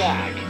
back.